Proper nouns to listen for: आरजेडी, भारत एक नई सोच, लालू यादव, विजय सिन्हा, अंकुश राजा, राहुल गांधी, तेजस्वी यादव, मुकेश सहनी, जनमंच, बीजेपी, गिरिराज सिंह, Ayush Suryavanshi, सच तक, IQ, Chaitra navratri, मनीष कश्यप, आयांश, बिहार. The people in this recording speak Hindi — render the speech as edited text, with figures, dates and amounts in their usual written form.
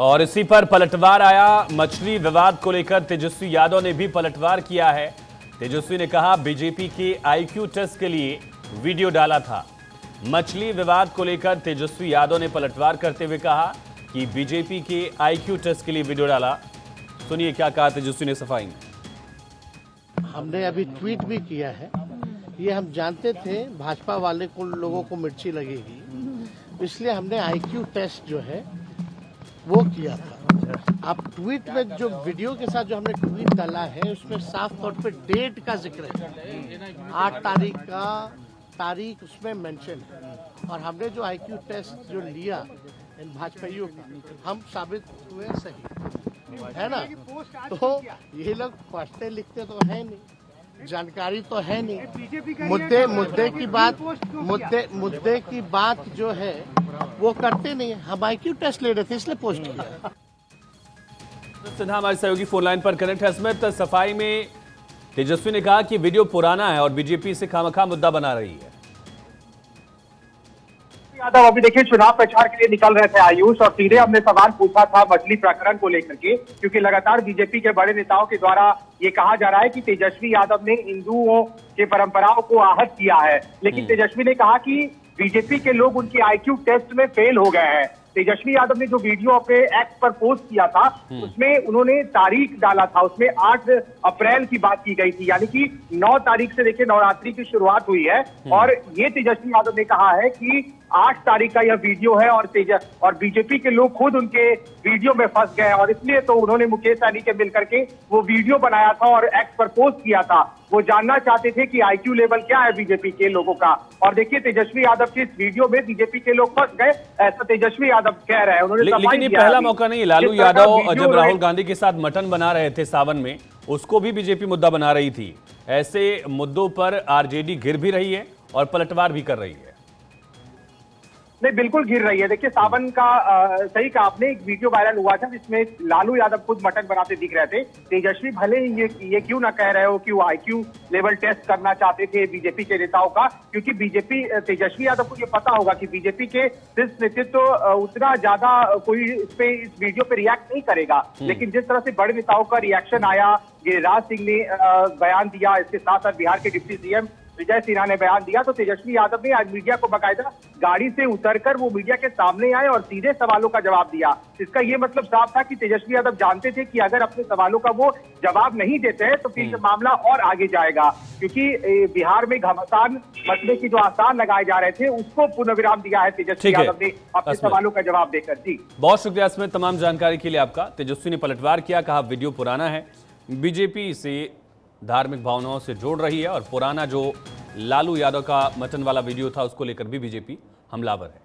और इसी पर पलटवार आया। मछली विवाद को लेकर तेजस्वी यादव ने भी पलटवार किया है। तेजस्वी ने कहा बीजेपी के आईक्यू टेस्ट के लिए वीडियो डाला था। मछली विवाद को लेकर तेजस्वी यादव ने पलटवार करते हुए कहा कि बीजेपी के आईक्यू टेस्ट के लिए वीडियो डाला। सुनिए क्या कहा तेजस्वी ने सफाई में। हमने अभी ट्वीट भी किया है, ये हम जानते थे भाजपा वाले को लोगों को मिर्ची लगेगी, इसलिए हमने आईक्यू टेस्ट जो है वो किया था। आप ट्वीट में जो वीडियो के साथ जो हमने ट्वीट डाला है उसमें साफ तौर पे डेट का जिक्र है, 8 तारीख का तारीख उसमें मेंशन है। और हमने जो आईक्यू टेस्ट जो लिया इन भाजपाइयों का, हम साबित हुए सही, है ना। तो ये लोग पढ़ते लिखते तो है नहीं, जानकारी तो है नहीं, मुद्दे की बात जो है वो करते नहीं। हम आईक्यू टेस्ट ले रहे थे इसलिए पोस्ट किया। सिन्हा हमारे सहयोगी फोन लाइन पर कनेक्ट है। इसमें सफाई में तेजस्वी ने कहा कि वीडियो पुराना है और बीजेपी से खामखा मुद्दा बना रही है। यादव अभी देखिए चुनाव प्रचार के लिए निकल रहे थे आयुष, और सीधे हमने सवाल पूछा था मछली प्रकरण को लेकर के, क्योंकि लगातार बीजेपी के बड़े नेताओं के द्वारा ये कहा जा रहा है कि तेजस्वी यादव ने हिंदुओं के परंपराओं को आहत किया है। लेकिन तेजस्वी ने कहा कि बीजेपी के लोग उनके आईक्यू टेस्ट में फेल हो गए हैं। तेजस्वी यादव ने जो वीडियो अपने एक्स पर पोस्ट किया था उसमें उन्होंने तारीख डाला था, उसमें 8 अप्रैल की बात की गई थी, यानी कि 9 तारीख से देखिए नवरात्रि की शुरुआत हुई है। और ये तेजस्वी यादव ने कहा है कि 8 तारीख का यह वीडियो है और बीजेपी के लोग खुद उनके वीडियो में फंस गए और इसलिए तो उन्होंने मुकेश सहनी के मिलकर के वो वीडियो बनाया था और एक्स पर पोस्ट किया था। वो जानना चाहते थे कि आईक्यू लेवल क्या है बीजेपी के लोगों का, और देखिए तेजस्वी यादव के इस वीडियो में बीजेपी के लोग फंस गए, ऐसा तेजस्वी यादव कह रहे हैं। उन्होंने लेकिन ये पहला मौका नहीं, लालू यादव जब राहुल गांधी के साथ मटन बना रहे थे सावन में, उसको भी बीजेपी मुद्दा बना रही थी। ऐसे मुद्दों पर आरजेडी गिर भी रही है और पलटवार भी कर रही है। नहीं, बिल्कुल गिर रही है। देखिए सावन का सही कहा आपने, एक वीडियो वायरल हुआ था जिसमें लालू यादव खुद मटन बनाते दिख रहे थे। तेजस्वी भले ही ये क्यों ना कह रहे हो कि वो आईक्यू लेवल टेस्ट करना चाहते थे बीजेपी के नेताओं का, क्योंकि बीजेपी तेजस्वी यादव को ये पता होगा कि बीजेपी के शीर्ष नेतृत्व तो उतना ज्यादा कोई इस वीडियो पे रिएक्ट नहीं करेगा। लेकिन जिस तरह से बड़े नेताओं का रिएक्शन आया, गिरिराज सिंह ने बयान दिया, इसके साथ साथ बिहार के डिप्टी सीएम विजय सिन्हा ने बयान दिया, तो तेजस्वी यादव ने आज मीडिया को बकायदा गाड़ी से उतरकर वो मीडिया के सामने आए और सीधे सवालों का जवाब दिया। इसका ये मतलब साफ था कि तेजस्वी यादव जानते थे कि अगर अपने सवालों का वो जवाब नहीं देते हैं तो फिर मामला और आगे जाएगा, क्योंकि बिहार में घमासान मसले की जो आसार लगाए जा रहे थे उसको पुनर्विराम दिया है तेजस्वी यादव ने अपने सवालों का जवाब देकर। जी बहुत शुक्रिया इसमें तमाम जानकारी के लिए आपका। तेजस्वी ने पलटवार किया, कहा वीडियो पुराना है, बीजेपी से धार्मिक भावनाओं से जोड़ रही है और पुराना जो लालू यादव का मटन वाला वीडियो था उसको लेकर भी बीजेपी हमलावर है।